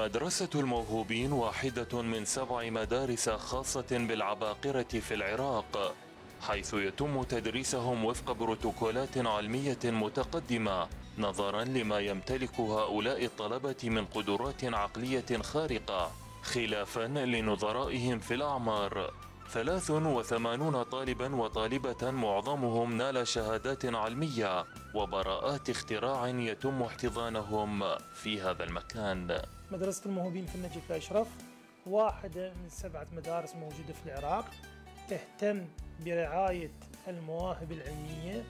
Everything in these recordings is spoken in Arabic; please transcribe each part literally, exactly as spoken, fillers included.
مدرسة الموهوبين واحدة من سبع مدارس خاصة بالعباقرة في العراق، حيث يتم تدريسهم وفق بروتوكولات علمية متقدمة نظرا لما يمتلك هؤلاء الطلبة من قدرات عقلية خارقة، خلافا لنظرائهم في الأعمار. ثلاث وثمانون طالبا وطالبة معظمهم نال شهادات علمية وبراءات اختراع يتم احتضانهم في هذا المكان. مدرسة الموهوبين في النجف الأشرف واحدة من سبعة مدارس موجودة في العراق، تهتم برعاية المواهب العلمية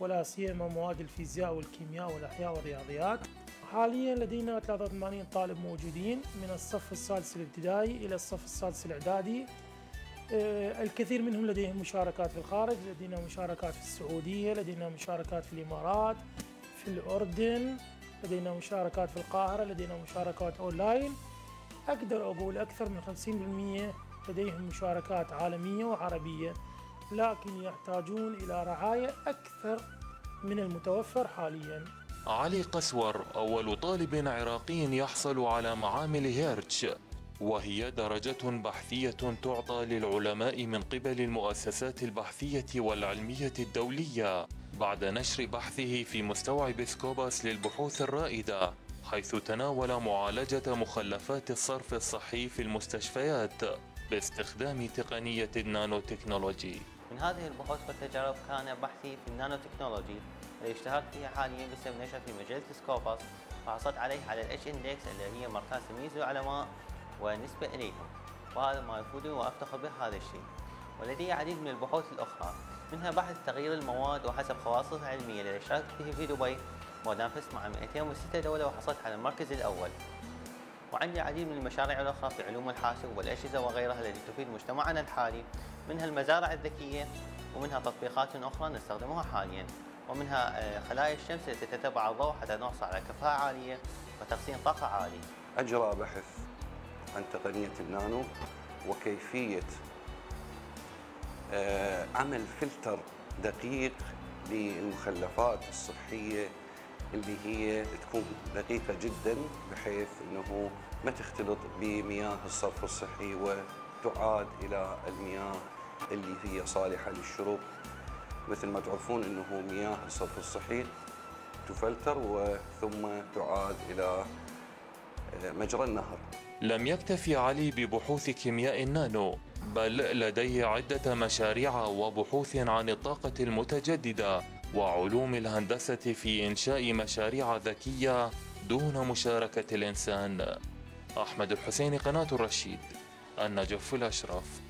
ولا سيما مواد الفيزياء والكيمياء والأحياء والرياضيات. حاليا لدينا ثلاثة وثمانين طالب موجودين من الصف السادس الابتدائي إلى الصف السادس الإعدادي. الكثير منهم لديهم مشاركات في الخارج، لدينا مشاركات في السعودية، لدينا مشاركات في الإمارات، في الأردن، لدينا مشاركات في القاهرة، لدينا مشاركات أونلاين. أقدر أقول أكثر من خمسين بالمئة لديهم مشاركات عالمية وعربية، لكن يحتاجون إلى رعاية أكثر من المتوفر حالياً. علي قسور أول طالب عراقي يحصل على معامل هيرتش، وهي درجة بحثية تعطى للعلماء من قبل المؤسسات البحثية والعلمية الدولية بعد نشر بحثه في مستوعب سكوباس للبحوث الرائدة، حيث تناول معالجة مخلفات الصرف الصحي في المستشفيات باستخدام تقنية النانوتكنولوجي. من هذه البحوث والتجارب كان بحثي في النانوتكنولوجي اللي اشتهرت فيها حاليا بسبب نشر في مجلة سكوباس، وحصلت عليه على الاش اندكس اللي هي مركز تمييز العلماء ونسبة إليهم، وهذا ما يفيدني وأفتخر بهذا الشيء. ولدي عديد من البحوث الأخرى، منها بحث تغيير المواد وحسب خواصها العلمية اللي اشتركت فيه في دبي، ونافست مع مئتين وستة دولة وحصلت على المركز الأول. وعندي العديد من المشاريع الأخرى في علوم الحاسب والأجهزة وغيرها التي تفيد مجتمعنا الحالي، منها المزارع الذكية، ومنها تطبيقات أخرى نستخدمها حاليا، ومنها خلايا الشمس التي تتبع الضوء حتى نحصل على كفاءة عالية وتقسيم طاقة عالي. أجرى بحث عن تقنية النانو وكيفية عمل فلتر دقيق للمخلفات الصحية اللي هي تكون دقيقة جدا بحيث أنه ما تختلط بمياه الصرف الصحي وتعاد إلى المياه اللي هي صالحة للشرب. مثل ما تعرفون أنه مياه الصرف الصحي تفلتر وثم تعاد إلى مجرى النهر. لم يكتفي علي ببحوث كيمياء النانو، بل لديه عدة مشاريع وبحوث عن الطاقة المتجددة وعلوم الهندسة في إنشاء مشاريع ذكية دون مشاركة الإنسان. أحمد الحسيني، قناة الرشيد، النجف الأشرف.